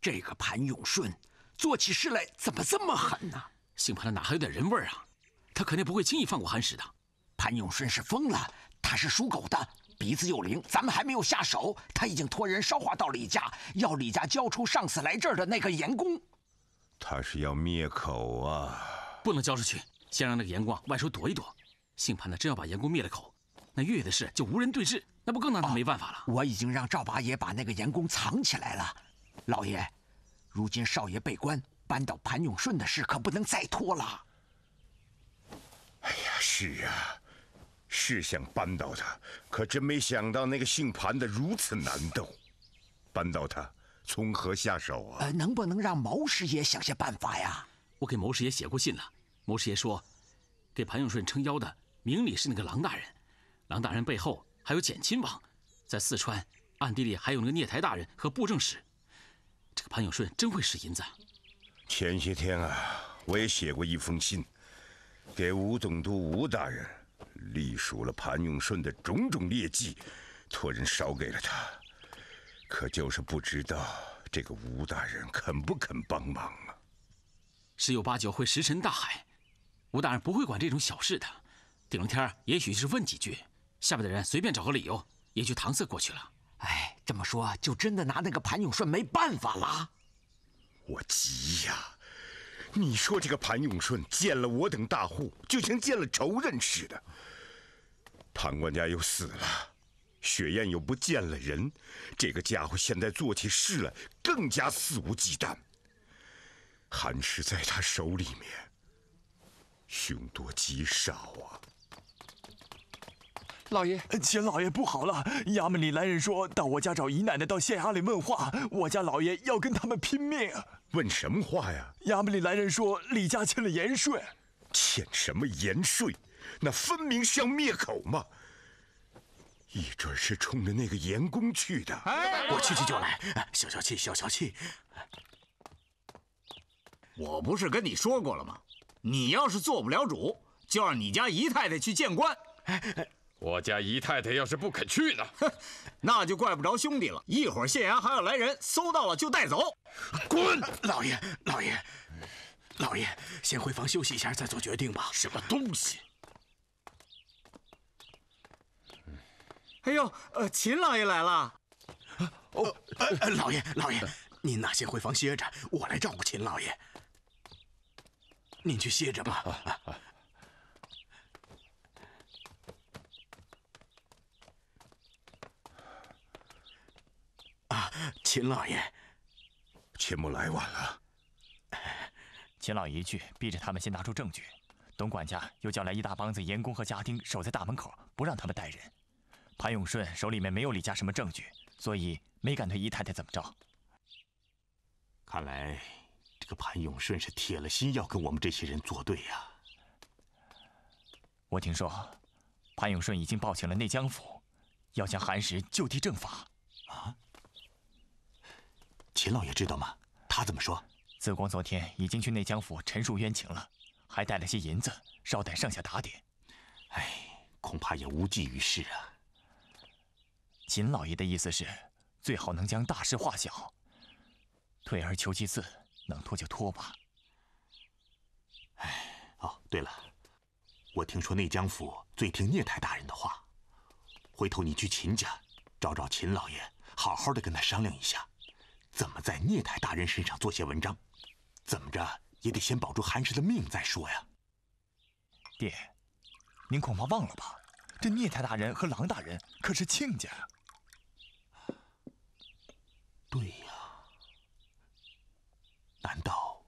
这个盘永顺做起事来怎么这么狠呢？姓潘的哪还有点人味儿啊？他肯定不会轻易放过韩石的。潘永顺是疯了，他是属狗的，鼻子又灵。咱们还没有下手，他已经托人捎话到李家，要李家交出上次来这儿的那个严公。他是要灭口啊！不能交出去，先让那个严公外出躲一躲。姓潘的真要把严公灭了口，那月月的事就无人对峙，那不更拿他没办法了？我已经让赵八爷把那个严公藏起来了，老爷。 如今少爷被关，扳倒盘永顺的事可不能再拖了。哎呀，是啊，是想扳倒他，可真没想到那个姓盘的如此难斗。扳倒他，从何下手啊？能不能让毛师爷想些办法呀？我给毛师爷写过信了，毛师爷说，给盘永顺撑腰的明里是那个郎大人，郎大人背后还有简亲王，在四川暗地里还有那个聂台大人和布政使。 这个潘永顺真会使银子。前些天啊，我也写过一封信，给吴总督吴大人，隶属了潘永顺的种种劣迹，托人捎给了他。可就是不知道这个吴大人肯不肯帮忙啊？十有八九会石沉大海。吴大人不会管这种小事的，顶了天也许是问几句，下面的人随便找个理由，也就搪塞过去了。 哎，这么说就真的拿那个盘永顺没办法了。我急呀！你说这个盘永顺见了我等大户，就像见了仇人似的。潘管家又死了，雪雁又不见了人，这个家伙现在做起事来更加肆无忌惮。韩氏在他手里面，凶多吉少啊。 老爷，钱老爷不好了！衙门里来人说到我家找姨奶奶到县衙里问话，我家老爷要跟他们拼命。问什么话呀？衙门里来人说李家欠了盐税。欠什么盐税？那分明是要灭口嘛！一准是冲着那个盐工去的。哎，我去去就来，消消气，消消气。我不是跟你说过了吗？你要是做不了主，就让你家姨太太去见官。 我家姨太太要是不肯去呢，那就怪不着兄弟了。一会儿县衙还要来人，搜到了就带走。滚！老爷，老爷，老爷，先回房休息一下，再做决定吧。什么东西？哎呦，秦老爷来了。哦，老爷，老爷，您呐先回房歇着，我来照顾秦老爷。您去歇着吧。啊，秦老爷，秦牧来晚了。秦老爷一句逼着他们先拿出证据，董管家又叫来一大帮子盐工和家丁守在大门口，不让他们带人。潘永顺手里面没有李家什么证据，所以没敢对姨太太怎么着。看来这个潘永顺是铁了心要跟我们这些人作对呀。我听说潘永顺已经报请了内江府，要将韩石就地正法。啊？ 秦老爷知道吗？他怎么说？紫光昨天已经去内江府陈述冤情了，还带了些银子，稍待上下打点。哎，恐怕也无济于事啊。秦老爷的意思是，最好能将大事化小，退而求其次，能拖就拖吧。哎，哦，对了，我听说内江府最听聂台大人的话，回头你去秦家找找秦老爷，好好的跟他商量一下。 怎么在聂台大人身上做些文章？怎么着也得先保住韩氏的命再说呀。爹，您恐怕忘了吧？这聂台大人和郎大人可是亲家。对呀。难道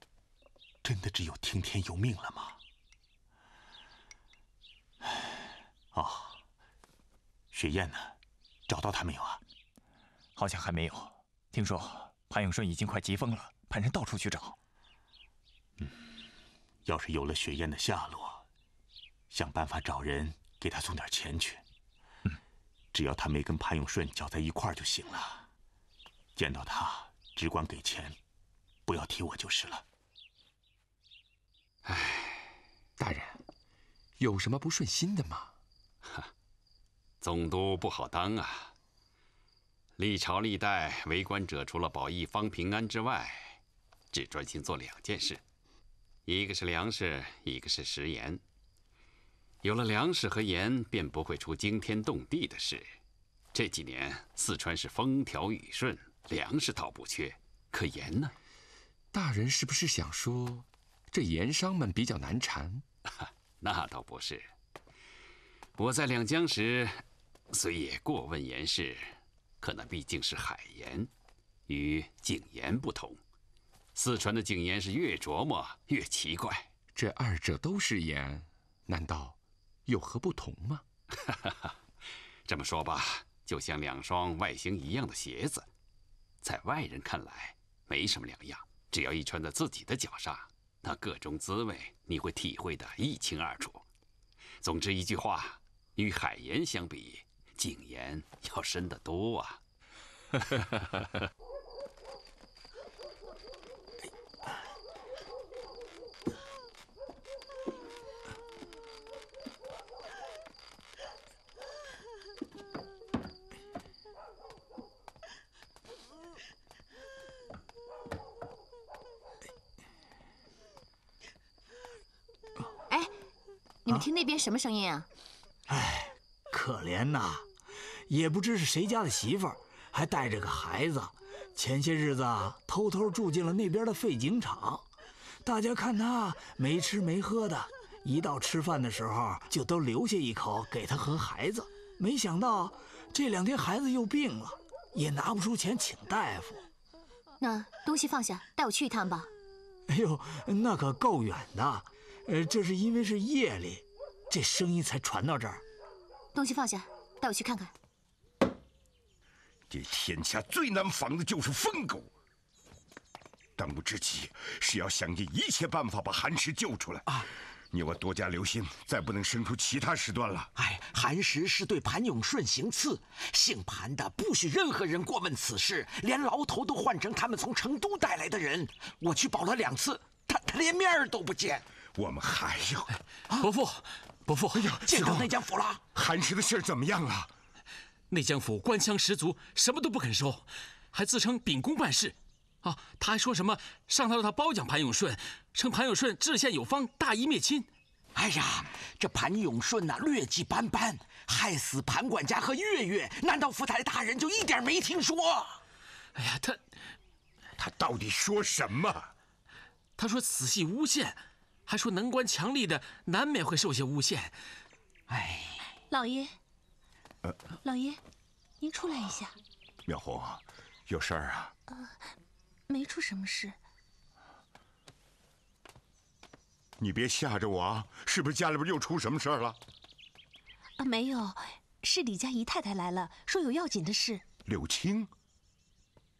真的只有听天由命了吗？哦，雪雁呢？找到他没有啊？好像还没有。听说。 潘永顺已经快急疯了，派人到处去找。嗯，要是有了雪雁的下落，想办法找人给他送点钱去。嗯，只要他没跟潘永顺搅在一块儿就行了。见到他只管给钱，不要提我就是了。哎，大人，有什么不顺心的吗？哈，总督不好当啊。历朝历代为官者，除了保一方平安之外，只专心做两件事，一个是粮食，一个是食盐。有了粮食和盐，便不会出惊天动地的事。这几年四川是风调雨顺，粮食倒不缺，可盐呢？大人是不是想说，这盐商们比较难缠？那倒不是。我在两江时，虽也过问盐事。 可那毕竟是海盐，与井盐不同。四川的井盐是越琢磨越奇怪。这二者都是盐，难道有何不同吗？这么说吧，就像两双外形一样的鞋子，在外人看来没什么两样，只要一穿在自己的脚上，那各种滋味你会体会得一清二楚。总之一句话，与海盐相比。 井盐要深得多啊！哎，你们听那边什么声音啊？哎，可怜呐！ 也不知是谁家的媳妇儿，还带着个孩子，前些日子偷偷住进了那边的废井场。大家看他没吃没喝的，一到吃饭的时候就都留下一口给他和孩子。没想到这两天孩子又病了，也拿不出钱请大夫。那东西放下，带我去一趟吧。哎呦，那可够远的，这是因为是夜里，这声音才传到这儿。东西放下，带我去看看。 这天下最难防的就是疯狗。当务之急是要想尽一切办法把寒食救出来啊！你我多加留心，再不能生出其他事端了。哎，寒食是对盘永顺行刺，姓盘的不许任何人过问此事，连牢头都换成他们从成都带来的人。我去保了两次，他连面儿都不见。我们还有伯父，伯父，哎呀，见到内江府了。寒食的事怎么样了？ 内江府官腔十足，什么都不肯收，还自称秉公办事。啊，他还说什么上头让他褒奖盘永顺，称盘永顺治县有方，大义灭亲。哎呀，这盘永顺呐、劣迹斑斑，害死盘管家和月月，难道府台大人就一点没听说？哎呀，他到底说什么？他说此系诬陷，还说能官强力的难免会受些诬陷。哎，老爷。 老爷，您出来一下。妙红，有事儿啊？没出什么事。你别吓着我啊！是不是家里边又出什么事儿了？啊，没有，是李家姨太太来了，说有要紧的事。柳青，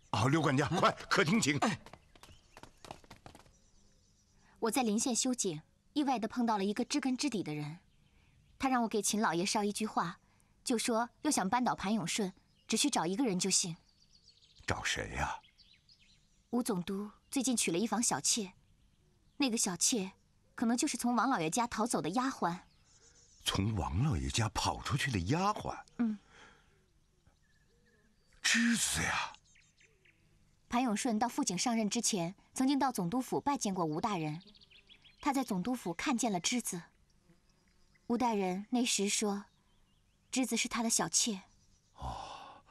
啊，柳管家，快客厅请。我在临县修井，意外的碰到了一个知根知底的人，他让我给秦老爷捎一句话。 就说又想扳倒盘永顺，只需找一个人就行。找谁呀？吴总督最近娶了一房小妾，那个小妾可能就是从王老爷家逃走的丫鬟。从王老爷家跑出去的丫鬟？嗯。栀子呀。盘永顺到傅景上任之前，曾经到总督府拜见过吴大人，他在总督府看见了栀子。吴大人那时说。 栀子是他的小妾。哦，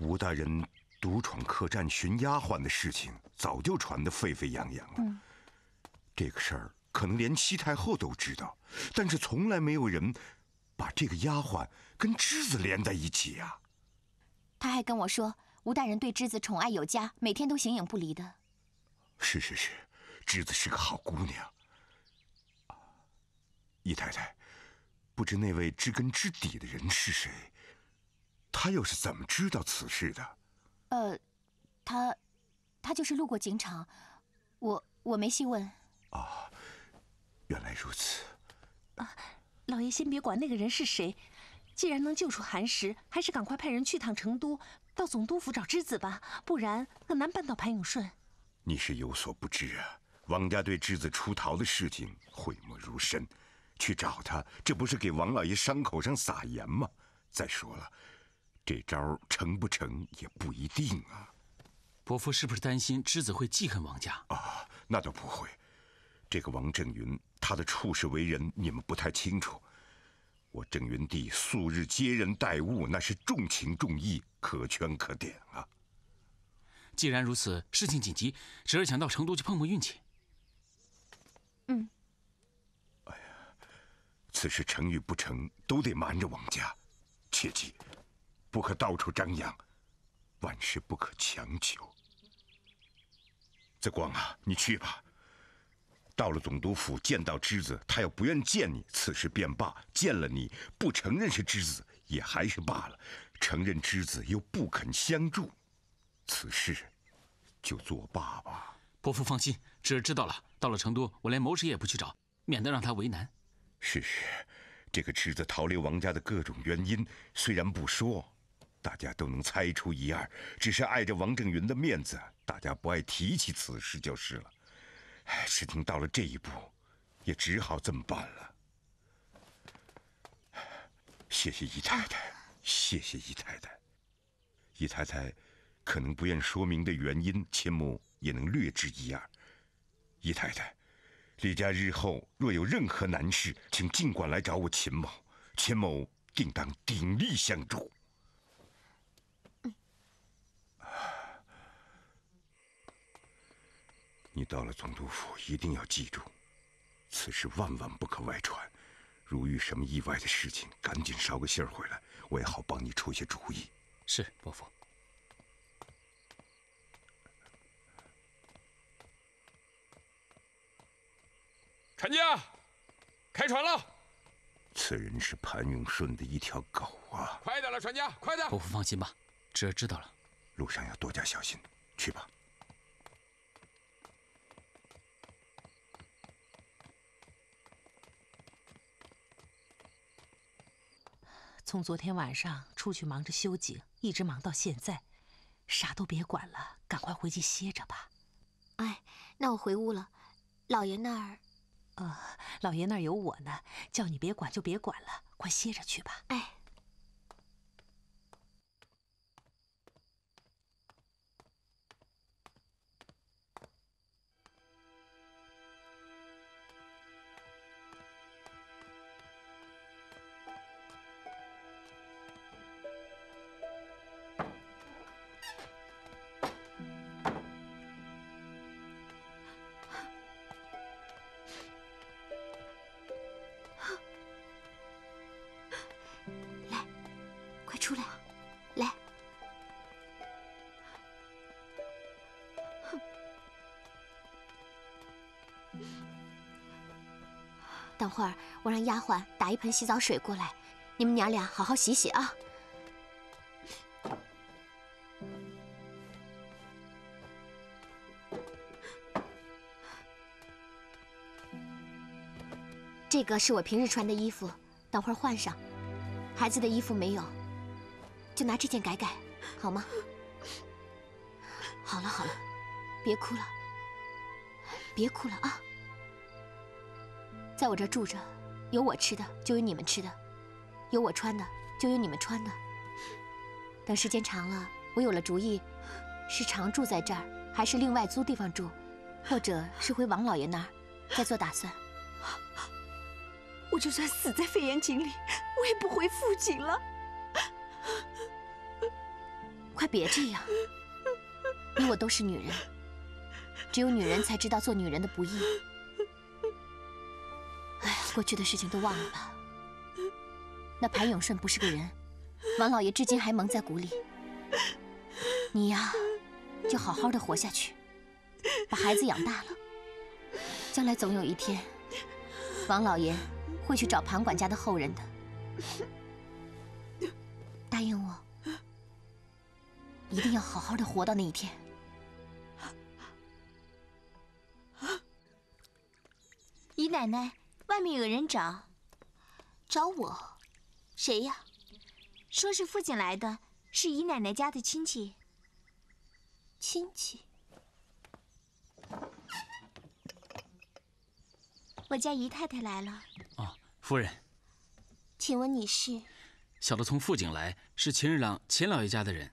吴大人独闯客栈寻丫鬟的事情早就传得沸沸扬扬了。嗯、这个事儿可能连七太后都知道，但是从来没有人把这个丫鬟跟栀子连在一起呀、啊。他还跟我说，吴大人对栀子宠爱有加，每天都形影不离的。是是是，栀子是个好姑娘。姨太太。 不知那位知根知底的人是谁？他又是怎么知道此事的？他就是路过警场，我没细问。啊，原来如此。啊，老爷先别管那个人是谁，既然能救出寒食，还是赶快派人去趟成都，到总督府找栀子吧，不然很难扳倒盘永顺。你是有所不知啊，王家对栀子出逃的事情讳莫如深。 去找他，这不是给王老爷伤口上撒盐吗？再说了，这招成不成也不一定啊。伯父是不是担心知子会记恨王家？啊，那倒不会。这个王正云，他的处世为人，你们不太清楚。我郑云帝素日接人待物，那是重情重义，可圈可点啊。既然如此，事情紧急，侄儿想到成都去碰碰运气。嗯。哎呀，此事成与不成，都得瞒着王家，切记，不可到处张扬，万事不可强求。子光啊，你去吧。 到了总督府，见到知子，他要不愿见你，此事便罢；见了你，不承认是知子，也还是罢了；承认知子，又不肯相助，此事就作罢吧。伯父放心，侄儿知道了。到了成都，我连谋士也不去找，免得让他为难。是，这个知子逃离王家的各种原因，虽然不说，大家都能猜出一二。只是碍着王正云的面子，大家不爱提起此事就是了。 事情到了这一步，也只好这么办了。谢谢姨太太，谢谢姨太太。姨太太可能不愿说明的原因，切莫也能略知一二。姨太太，李家日后若有任何难事，请尽管来找我秦某，秦某定当鼎力相助。 你到了总督府，一定要记住，此事万万不可外传。如遇什么意外的事情，赶紧捎个信儿回来，我也好帮你出些主意。是，伯父。船家，开船了。此人是潘永顺的一条狗啊！快点了，船家，快点！伯父放心吧，侄儿知道了。路上要多加小心，去吧。 从昨天晚上出去忙着修井，一直忙到现在，啥都别管了，赶快回去歇着吧。哎，那我回屋了。老爷那儿，老爷那儿有我呢，叫你别管就别管了，快歇着去吧。哎，等会儿我让丫鬟打一盆洗澡水过来，你们娘俩好好洗洗啊。 这个是我平日穿的衣服，等会儿换上。孩子的衣服没有，就拿这件改改，好吗？好了好了，别哭了，别哭了啊！在我这住着，有我吃的就有你们吃的，有我穿的就有你们穿的。等时间长了，我有了主意，是常住在这儿，还是另外租地方住，或者是回王老爷那儿，再做打算。 我就算死在肺炎井里，我也不回父井了。快别这样，你我都是女人，只有女人才知道做女人的不易。哎呀，过去的事情都忘了吧。那潘永顺不是个人，王老爷至今还蒙在鼓里。你呀，就好好的活下去，把孩子养大了，将来总有一天。 王老爷会去找庞管家的后人的，答应我，一定要好好的活到那一天。姨奶奶，外面有人找，找我，谁呀？说是父亲来的，是姨奶奶家的亲戚。亲戚。 我家姨太太来了。哦，夫人，请问你是？晓得从富锦来，是秦日朗秦老爷家的人。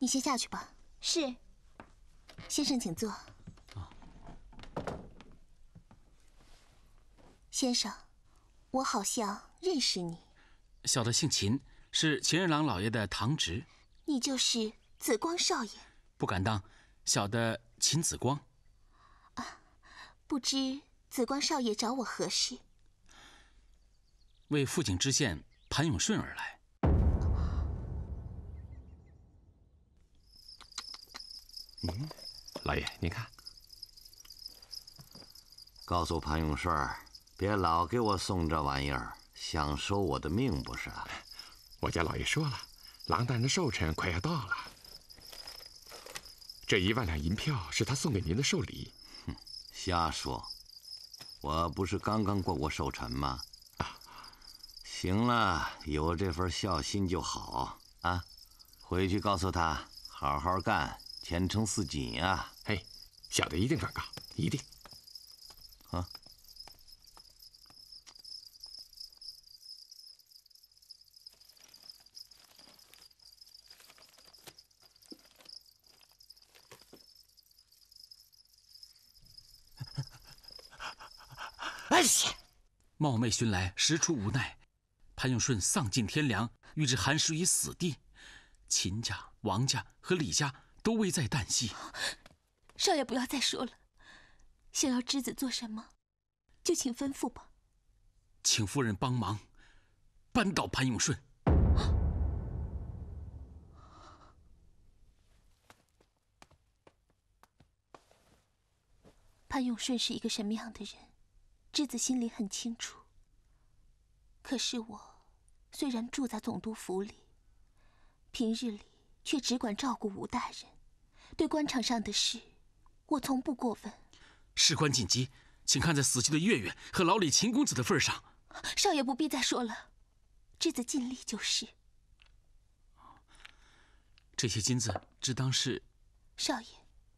你先下去吧。是。先生，请坐。啊。先生，我好像认识你。小的姓秦，是秦日朗老爷的堂侄。你就是紫光少爷。不敢当，小的秦紫光。啊，不知紫光少爷找我何事？ 为富锦知县潘永顺而来。嗯，老爷您看，告诉潘永顺，别老给我送这玩意儿，想收我的命不是？我家老爷说了，郎旦的寿辰快要到了，这1万两银票是他送给您的寿礼。哼，瞎说，我不是刚刚过过寿辰吗？ 行了，有这份孝心就好啊！回去告诉他，好好干，前程似锦啊！嘿，小的一定转告，一定。啊！哎呀！冒昧寻来，实出无奈。 潘永顺丧尽天良，欲置韩叔于死地，秦家、王家和李家都危在旦夕。少爷不要再说了，想要知子做什么，就请吩咐吧。请夫人帮忙，扳倒潘永顺。潘永顺是一个什么样的人，知子心里很清楚。 可是我虽然住在总督府里，平日里却只管照顾吴大人，对官场上的事，我从不过问。事关紧急，请看在死去的月月和老李秦公子的份上，少爷不必再说了，侄子尽力就是。这些金子只当是……少爷，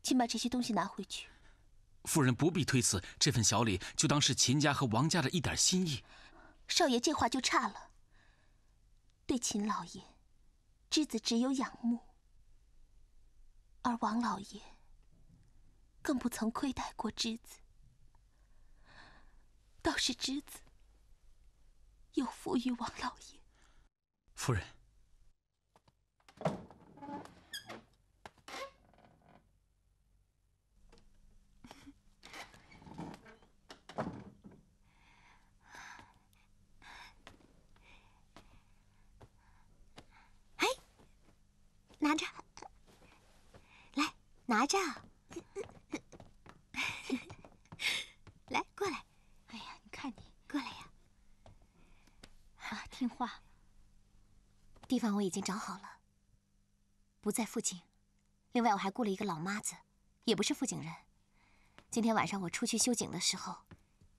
请把这些东西拿回去。夫人不必推辞，这份小礼就当是秦家和王家的一点心意。 少爷这话就差了。对秦老爷，知子只有仰慕；而王老爷更不曾亏待过知子。倒是知子有负于王老爷。夫人，拿着，来，拿着，来，过来。哎呀，你看你，过来呀！啊，听话。地方我已经找好了，不在附近。另外，我还雇了一个老妈子，也不是附近人。今天晚上我出去修井的时候，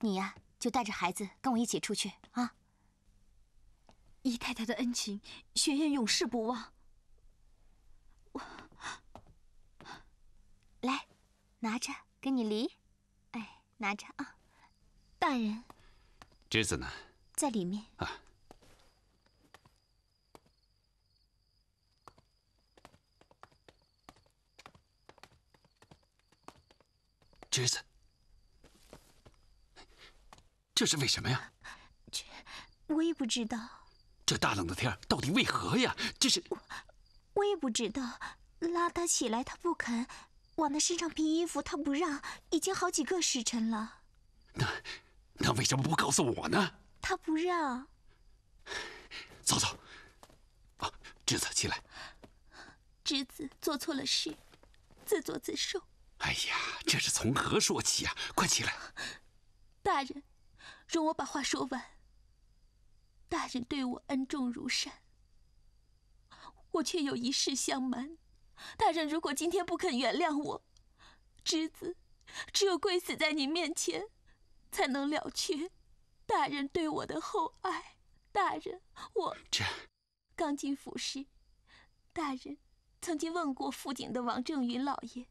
你呀就带着孩子跟我一起出去啊。姨太太的恩情，雪雁永世不忘。 来，拿着，给你梨。哎，拿着啊，大人。侄子呢？在里面。啊。侄子，这是为什么呀？这我也不知道。这大冷的天到底为何呀？这是。 我也不知道，拉他起来他不肯，往他身上披衣服他不让，已经好几个时辰了。那为什么不告诉我呢？他不让。走走，啊，侄子起来。侄子做错了事，自作自受。哎呀，这是从何说起呀？快起来！大人，容我把话说完。大人对我恩重如山。 我却有一事相瞒，大人如果今天不肯原谅我，侄子只有跪死在你面前，才能了却大人对我的厚爱。大人，我这刚进府时，大人曾经问过富锦的王正云老爷，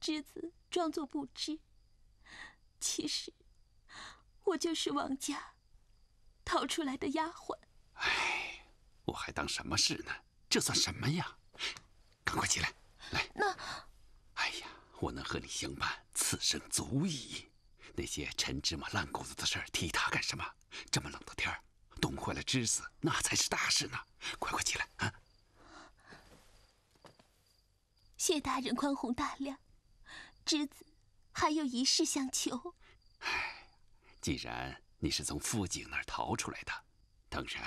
侄子装作不知。其实我就是王家逃出来的丫鬟。哎，我还当什么事呢？这算什么呀？赶快起来，来。那，哎呀，我能和你相伴，此生足矣。那些陈芝麻烂谷子的事儿，提他干什么？这么冷的天儿，冻坏了枝子，那才是大事呢。快快起来啊！谢大人宽宏大量，侄子还有一事相求。唉，既然你是从父亲那儿逃出来的，当然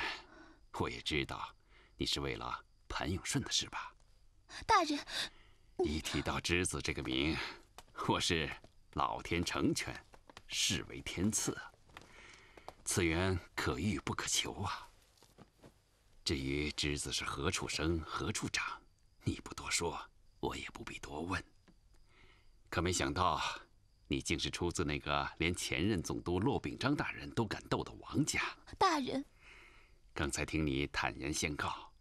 我也知道你是为了潘永顺的事吧？大人，一提到“之子”这个名，我是老天成全，视为天赐，此缘可遇不可求啊。至于之子是何处生何处长，你不多说。 我也不必多问，可没想到，你竟是出自那个连前任总督骆秉章大人都敢斗的王家。大人，刚才听你坦言相告，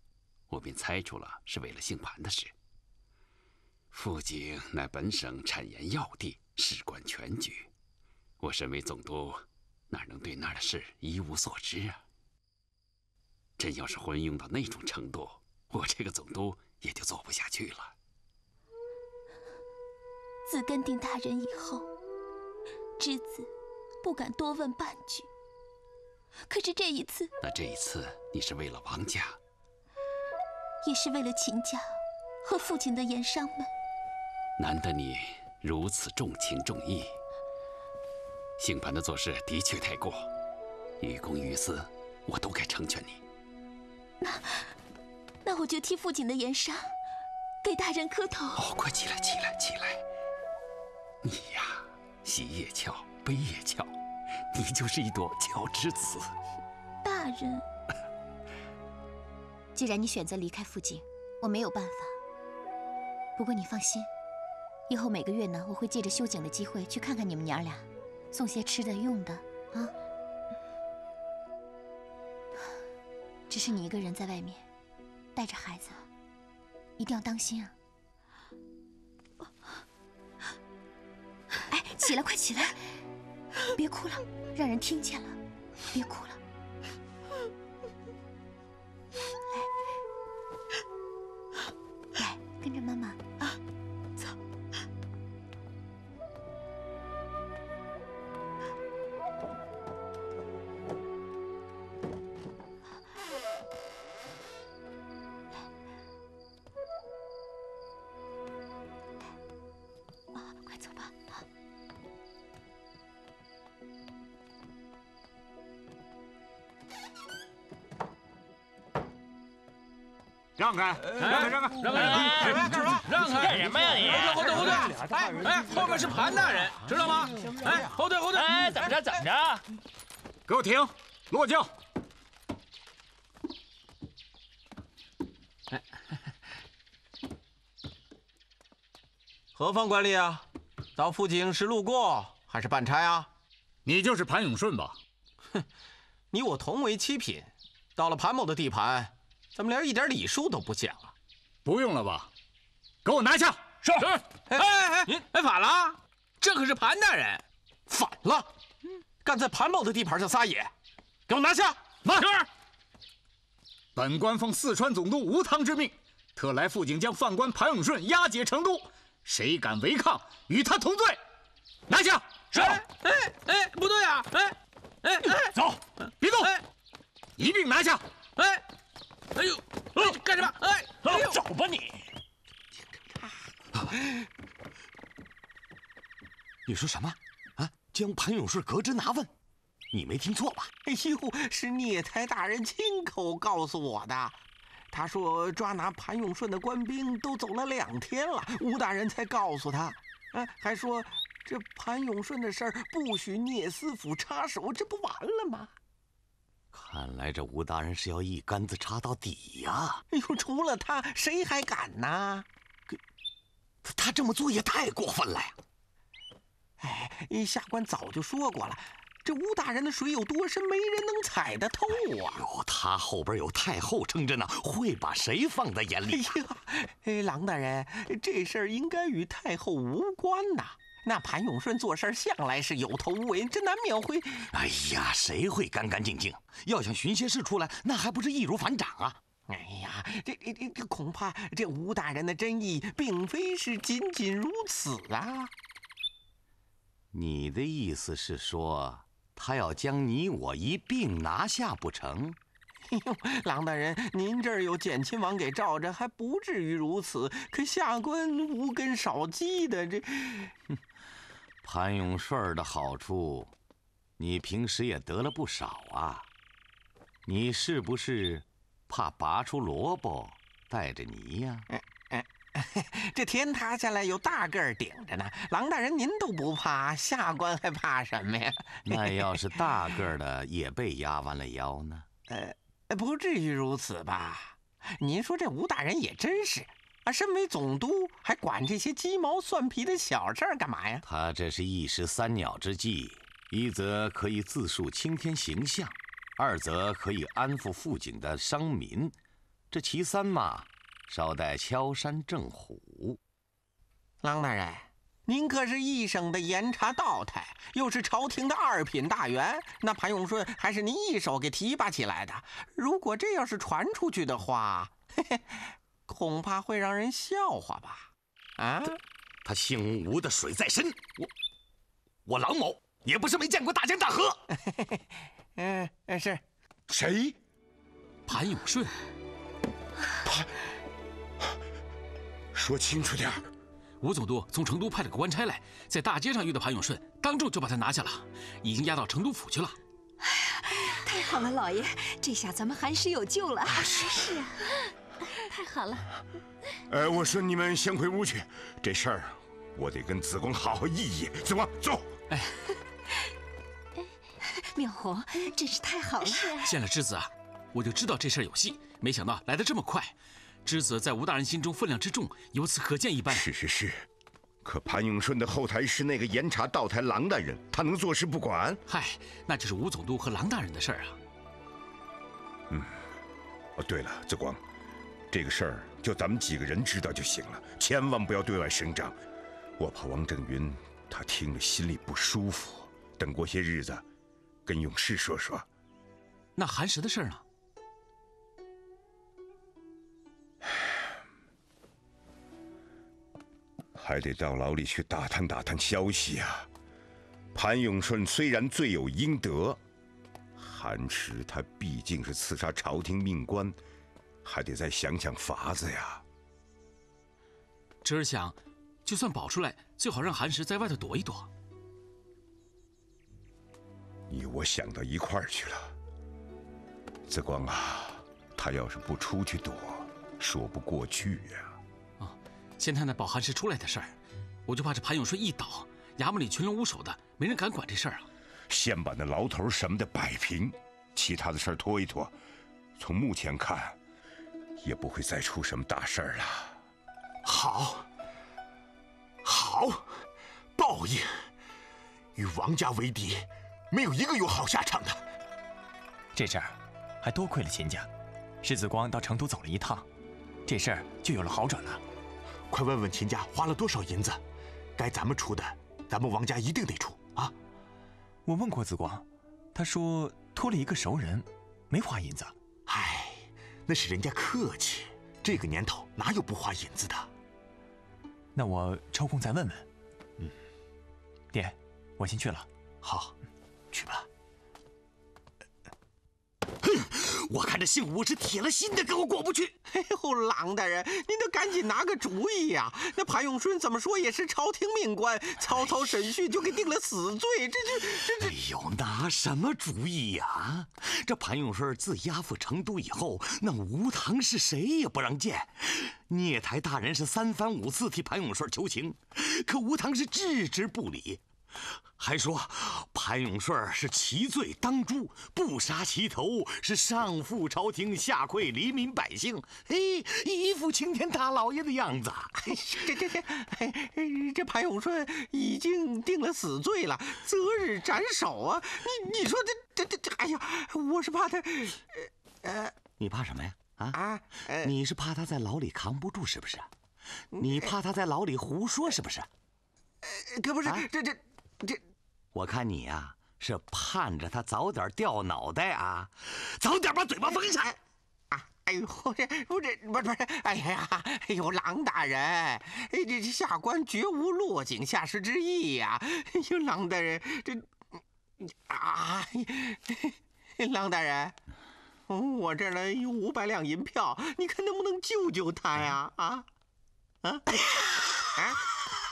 我便猜出了是为了姓盘的事。富井乃本省产盐要地，事关全局，我身为总督，哪能对那儿的事一无所知啊？真要是昏庸到那种程度，我这个总督也就做不下去了。 自跟定大人以后，之子不敢多问半句。可是这一次，那这一次你是为了王家，也是为了秦家和父亲的盐商们。难得你如此重情重义，姓盘的做事的确太过，于公于私，我都该成全你。那我就替父亲的盐商给大人磕头。哦，快起来，起来，起来！ 你呀，喜也俏，悲也俏，你就是一朵俏之子。大人，既然你选择离开富井，我没有办法。不过你放心，以后每个月呢，我会借着休井的机会去看看你们娘俩，送些吃的用的啊。只是你一个人在外面，带着孩子，一定要当心啊。 哎，起来，快起来！别哭了，让人听见了。别哭了，来，来，跟着妈妈啊，走。来，啊，快走吧。 让开！让开！让开！干什么呀你？后退！后退！哎，后面是盘大人，知道吗？哎，后退！后退！哎，怎么着？怎么着？给我停！落轿！哎，何方官吏啊？到富井是路过还是办差啊？你就是盘永顺吧？哼，你我同为七品，到了盘某的地盘。 咱们连一点礼数都不讲了，不用了吧？给我拿下！是。哎，您哎反了！这可是盘大人，反了！敢在盘某的地盘上撒野，给我拿下！拿！本官奉四川总督吴汤之命，特来富井将犯官盘永顺押解成都，谁敢违抗，与他同罪！拿下！是。哎，不对啊！哎，走，别动，一并拿下！哎。 哎呦！哎，干什么？哎，走吧你！你说什么？啊，将盘永顺革职拿问？你没听错吧？哎呦，是聂台大人亲口告诉我的。他说抓拿盘永顺的官兵都走了2天了，吴大人才告诉他。哎，还说这盘永顺的事儿不许聂司府插手，这不完了吗？ 看来这吴大人是要一竿子插到底呀！哎呦，除了他，谁还敢呢？他这么做也太过分了呀！哎，下官早就说过了，这吴大人的水有多深，没人能踩得透啊！哎呦，他后边有太后撑着呢，会把谁放在眼里？哎呀，哎，郎大人，这事儿应该与太后无关呐。那盘永顺做事向来是有头无尾，这难免会……哎呀，谁会干干净净？要想寻些事出来，那还不是易如反掌啊！哎呀，这恐怕这吴大人的真意并非是仅仅如此啊。你的意思是说，他要将你我一并拿下不成？ 郎大人，您这儿有简亲王给罩着，还不至于如此。可下官无根少基的，这潘永顺的好处，你平时也得了不少啊。你是不是怕拔出萝卜带着泥呀？这天塌下来有大个儿顶着呢。郎大人您都不怕，下官还怕什么呀？那要是大个儿的也被压弯了腰呢？ 不至于如此吧？您说这吴大人也真是啊，身为总督还管这些鸡毛蒜皮的小事儿干嘛呀？他这是一石三鸟之计，一则可以自树青天形象，二则可以安抚富锦的商民，这其三嘛，稍带敲山震虎。郎大人。 您可是一省的盐茶道台，又是朝廷的二品大员，那潘永顺还是您一手给提拔起来的。如果这要是传出去的话，嘿嘿，恐怕会让人笑话吧？啊，他姓吴的水在深，我郎某也不是没见过大江大河。是谁？潘永顺。潘，说清楚点儿。 吴总督从成都派了个官差来，在大街上遇到潘永顺，当众就把他拿下了，已经押到成都府去了。哎呀，太好了，老爷，这下咱们韩师有救了。是啊，太好了。我说你们先回屋去，这事儿我得跟子宫好好议议。子宫，走。哎，淼红，真是太好了。见了知子啊，我就知道这事儿有戏，没想到来得这么快。 知子在吴大人心中分量之重，由此可见一斑。是，可潘永顺的后台是那个盐茶道台郎大人，他能坐视不管？嗨，那就是吴总督和郎大人的事儿啊。对了，子光，这个事儿就咱们几个人知道就行了，千万不要对外声张。我怕王正云他听着心里不舒服。等过些日子，跟永世说说。那寒食的事儿呢？ 还得到牢里去打探打探消息啊！潘永顺虽然罪有应得，韩石他毕竟是刺杀朝廷命官，还得再想想法子呀。侄儿想，就算保出来，最好让韩石在外头躲一躲。你我想到一块儿去了，子光啊，他要是不出去躲，说不过去呀。 先探探保韩氏出来的事儿，我就怕这潘永顺一倒，衙门里群龙无首的，没人敢管这事儿啊。先把那牢头什么的摆平，其他的事儿拖一拖。从目前看，也不会再出什么大事儿了。好，报应，与王家为敌，没有一个有好下场的。这事儿还多亏了秦家，世子光到成都走了一趟，这事儿就有了好转了。 快问问秦家花了多少银子，该咱们出的，咱们王家一定得出啊！我问过子光，他说托了一个熟人，没花银子。唉，那是人家客气，这个年头哪有不花银子的？那我抽空再问问。爹，我先去了。好，去吧。哼！ 我看这姓吴是铁了心的跟我过不去。哎呦，郎大人，您都赶紧拿个主意呀！那潘永顺怎么说也是朝廷命官，曹操审讯就给定了死罪，这……哎呦，拿什么主意呀？这潘永顺自押赴成都以后，那吴堂是谁也不让见。聂台大人是三番五次替潘永顺求情，可吴堂是置之不理。 还说潘永顺是其罪当诛，不杀其头是上负朝廷，下愧黎民百姓。嘿，一副青天大老爷的样子。这潘永顺已经定了死罪了，择日斩首啊！你说这，哎呀，我是怕他，你怕什么呀？你是怕他在牢里扛不住是不是？你怕他在牢里胡说是不是？可不是，这，我看你呀，是盼着他早点掉脑袋啊，早点把嘴巴封上。哎呦，不是，哎呀，哎呦，郎大人，哎，这下官绝无落井下石之意呀。哎呦，郎大人，郎大人，我这儿呢有500两银票，你看能不能救救他呀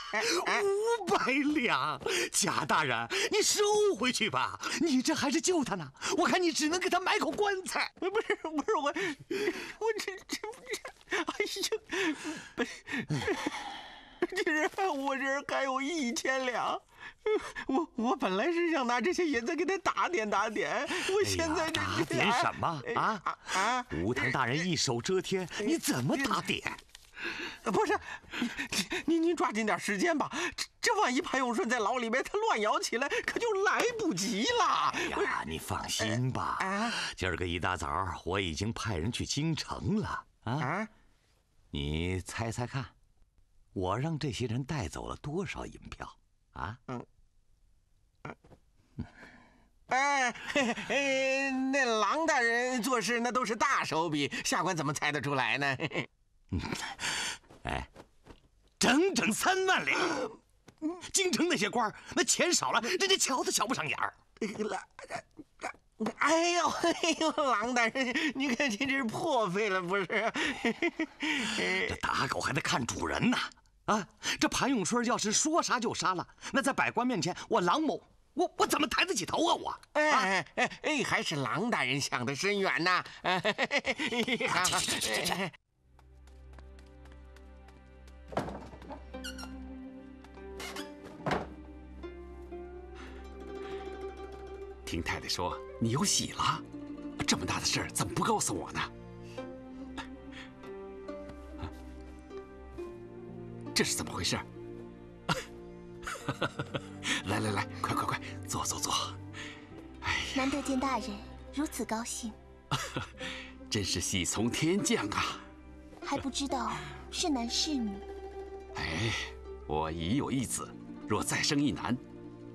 ？500两，贾大人，你收回去吧。你这还是救他呢，我看你只能给他埋口棺材。不是我这还有1000两，我本来是想拿这些银子给他打点，我现在这打点什么啊？吴堂大人一手遮天，你怎么打点？不是，您抓紧点时间吧，这万一潘永顺在牢里面他乱摇起来，可就来不及了。哎呀，你放心吧，今儿个一大早我已经派人去京城了啊。你猜猜看，我让这些人带走了多少银票啊？那郎大人做事那都是大手笔，下官怎么猜得出来呢？哎，整3万两，京城那些官那钱少了，人家瞧都瞧不上眼儿。哎呦，郎大人，你看您这是破费了不是？这打狗还得看主人呐！这潘永顺要是说杀就杀了，那在百官面前，我郎某。我怎么抬得起头啊我？哎，还是郎大人想得深远呐！听太太说你有喜了，这么大的事儿怎么不告诉我呢？这是怎么回事？来，快，坐。难得见大人如此高兴，真是喜从天降啊！还不知道是男是女？哎，我已有一子，若再生一男，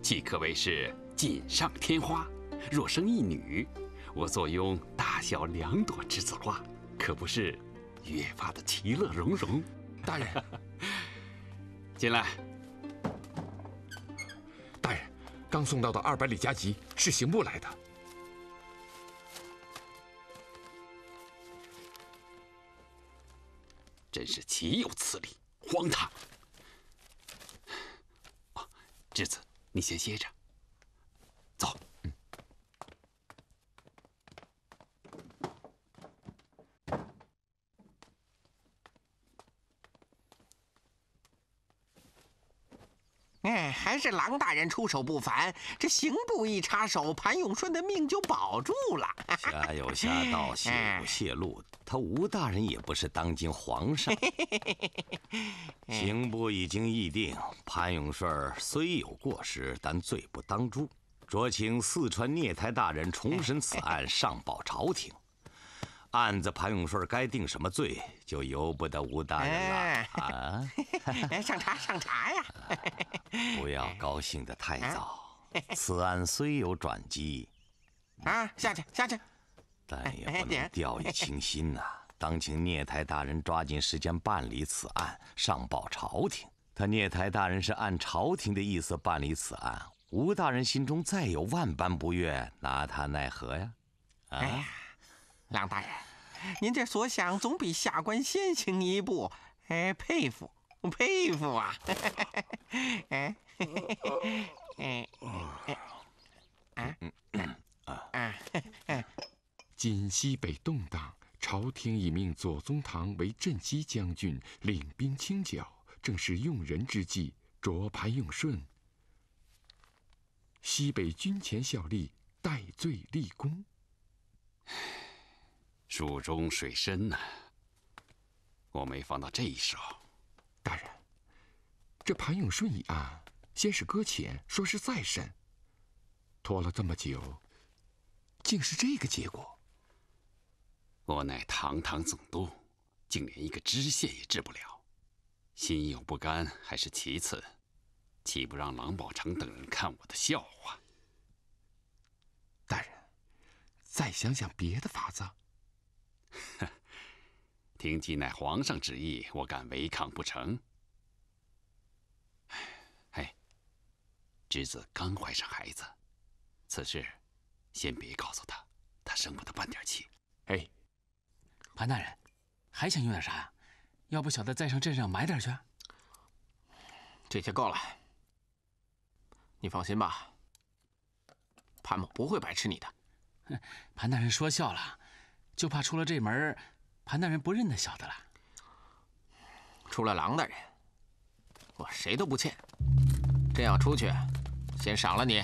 即可谓是锦上添花；若生一女，我坐拥大小2朵栀子花，可不是越发的其乐融融。大人，进来。刚送到的200里加急是刑部来的。真是岂有此理，荒唐！栀子，你先歇着，走。还是郎大人出手不凡，这刑部一插手，潘永顺的命就保住了。瞎有瞎道，泄有泄露，他吴大人也不是当今皇上。刑部已经议定，潘永顺虽有过失，但罪不当诛。酌请四川聂台大人重审此案，上报朝廷。案子潘永顺该定什么罪，就由不得吴大人了啊！上茶呀！不要高兴得太早，此案虽有转机，下去，但也不能掉以轻心呐。当请聂台大人抓紧时间办理此案，上报朝廷。他聂台大人是按朝廷的意思办理此案，吴大人心中再有万般不悦，拿他奈何呀？郎大人，您这所想总比下官先行一步，佩服啊！锦西北动荡，朝廷已命左宗棠为镇西将军，领兵清剿，正是用人之际，擢潘永顺。西北军前效力，戴罪立功。蜀中水深呐，我没放到这一手。大人，这潘永顺一案，先是搁浅，说是再审，拖了这么久，竟是这个结果。我乃堂堂总督，竟连一个知县也治不了，心有不甘还是其次，岂不让郎宝成等人看我的笑话？大人，再想想别的法子。听计乃皇上旨意，我敢违抗不成？哎，侄子刚怀上孩子，此事先别告诉他，他生不得半点气。哎，潘大人，还想用点啥呀？要不小的再上镇上买点去？ 这些够了，你放心吧，潘某不会白吃你的。潘大人说笑了，就怕出了这门，潘大人不认得小的了。出了郎大人，我谁都不欠。真要出去，先赏了你。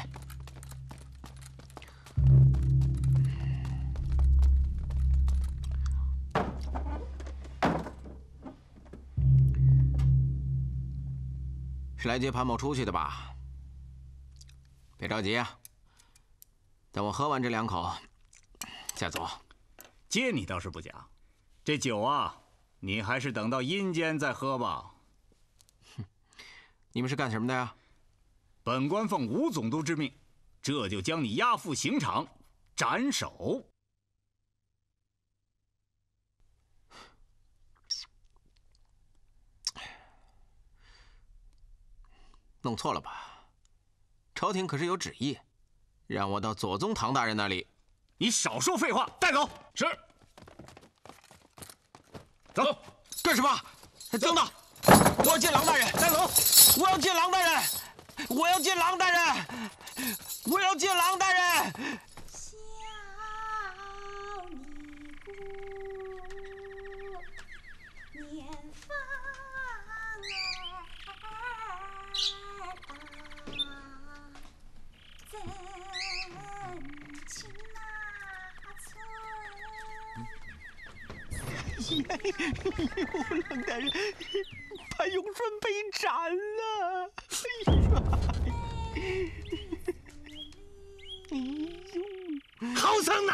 是来接潘某出去的吧？别着急啊，等我喝完这两口，再走。接你倒是不假，这酒啊，你还是等到阴间再喝吧。哼，你们是干什么的呀？本官奉吴总督之命，这就将你押赴刑场，斩首。弄错了吧？朝廷可是有旨意，让我到左宗棠大人那里。你少说废话，带走。是。走，干什么？等等，我要见郎大人。带走。我要见郎大人。我要见郎大人。我要见郎大人。 郎大人，潘永顺被斩了！哎呦，好生呐！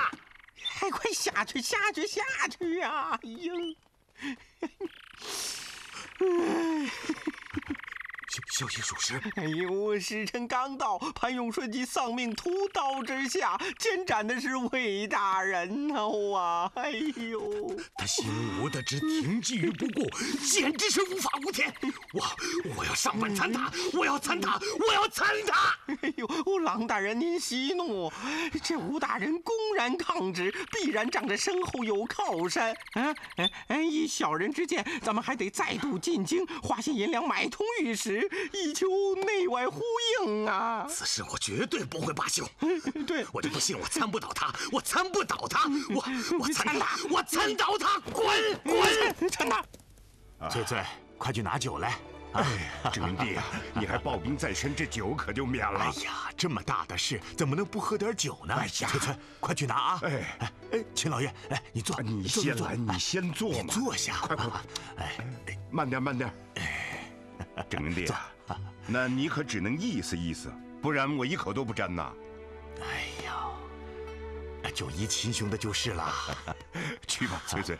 哎，快下去，下去，下去啊！哎呦，消息属实。哎呦，时辰刚到，潘永顺即丧命屠刀之下，监斩的是魏大人呐！啊，哎呦，他心无的之停止于不顾，简直是无法无天！我要上本参他，我要参他，我要参他！哎呦，郎大人您息怒，这吴大人公然抗旨，必然仗着身后有靠山啊！哎，依小人之见，咱们还得再度进京，花些银两买通玉石。 以求内外呼应啊！此事我绝对不会罢休。对，我就不信我参不倒他，我参不倒他，我参他，我参倒他！滚滚！参他！翠翠，快去拿酒来！哎，主人弟啊，你还抱病在身，这酒可就免了。哎呀，这么大的事，怎么能不喝点酒呢？哎呀，翠翠，快去拿啊！哎，秦老爷，哎，你坐，你先来，你先坐嘛，坐下，快快快！哎，慢点，慢点。 郑明弟，那你可只能意思意思，不然我一口都不沾呐。哎呦，就依秦兄的就是了。去吧，翠翠。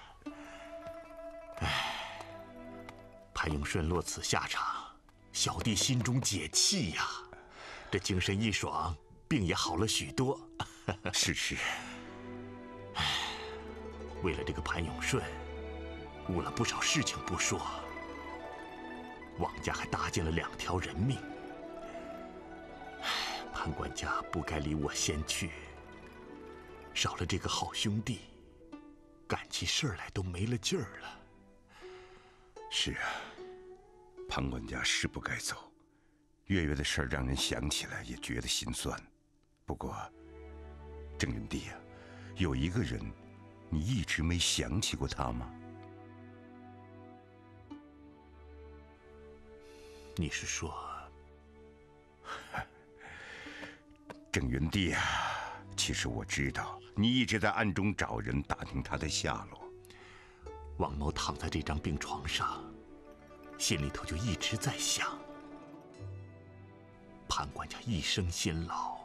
哎，潘永顺落此下场，小弟心中解气呀。这精神一爽，病也好了许多。是。哎，为了这个潘永顺，误了不少事情不说。 王家还搭进了2条人命，潘管家不该离我先去，少了这个好兄弟，干起事儿来都没了劲儿了。是啊，潘管家是不该走，月的事儿让人想起来也觉得心酸。不过，郑云弟呀，有一个人，你一直没想起过他吗？ 你是说，郑云弟啊？其实我知道，你一直在暗中找人打听他的下落。王某躺在这张病床上，心里头就一直在想，潘管家一生辛劳，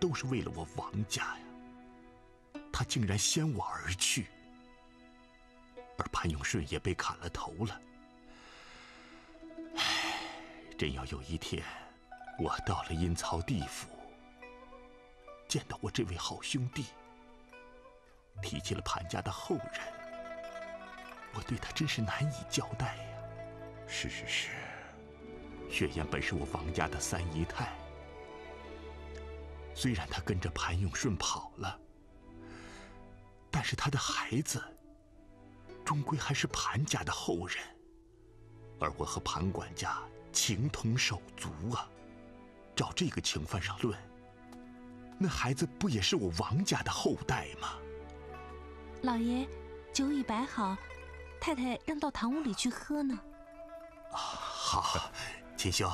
都是为了我王家呀。他竟然先我而去，而潘永顺也被砍了头了。 唉，真要有一天，我到了阴曹地府，见到我这位好兄弟，提起了盘家的后人，我对他真是难以交代呀。是是是，雪雁本是我王家的三姨太，虽然她跟着盘永顺跑了，但是她的孩子终归还是盘家的后人，而我和盘管家情同手足啊。照这个情分上论，那孩子不也是我王家的后代吗？老爷，酒已摆好，太太让到堂屋里去喝呢。啊，好，秦兄，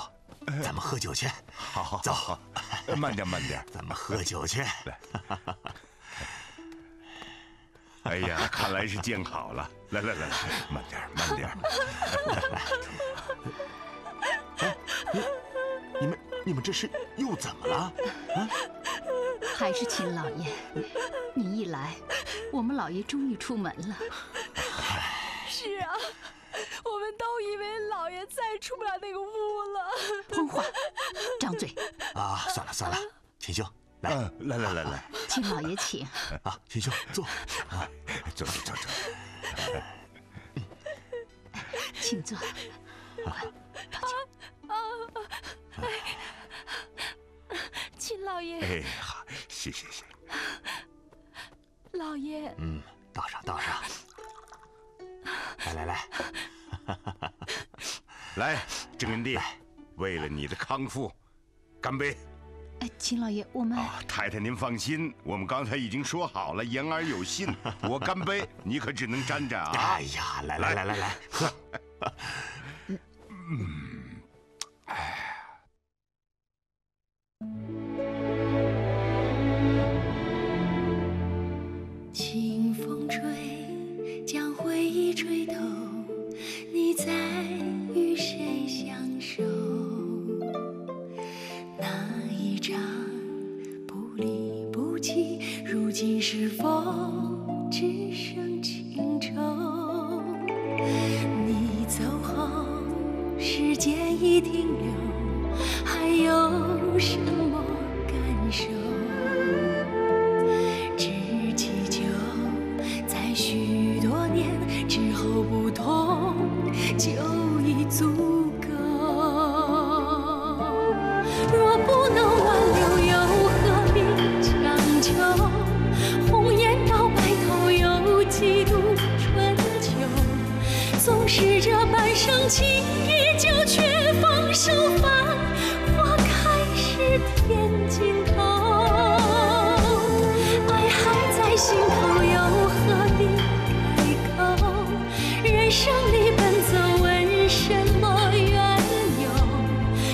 咱们喝酒去。好好，走，慢点慢点，咱们喝酒去。来，哎呀，看来是见好了。来来来，慢点慢点。哎，你们这是又怎么了？啊？还是秦老爷，你一来，我们老爷终于出门了。是啊，我们都以为老爷再出不了那个屋了。疯话，张嘴！啊，算了算了，秦兄，来来来来来，秦老爷请。啊，秦兄坐。啊，坐坐坐坐。请坐。秦老爷。哎，好，谢谢谢。老爷。嗯，倒上倒上。来来来，来，郑根弟，为了你的康复，干杯！哎，秦老爷，我们太太您放心，我们刚才已经说好了，言而有信。我干杯，你可只能沾沾啊！哎呀，来来来来来，喝！嗯，哎。 清风吹，将回忆吹透，你在与谁相守？那一场不离不弃，如今是否只剩情愁？你走后，时间已停留，还有什么感受？ 许多年之后，不同就已足够。若不能挽留，又何必强求？红颜到白头，又几度春秋？纵使这半生情依旧，却放手繁花开是天尽头。爱还在心口，又何必？ 生离奔走，问什么缘由？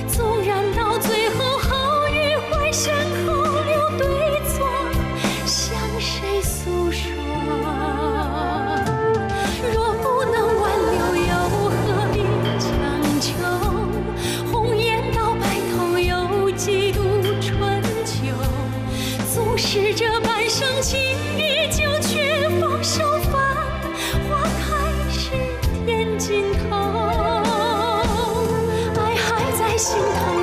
纵然到最后，好与坏，悬空留对错，向谁诉说？若不能挽留，又何必强求？红颜到白头，又几度春秋？纵使这半生情依旧，却放手吧。 尽头，爱还在心头。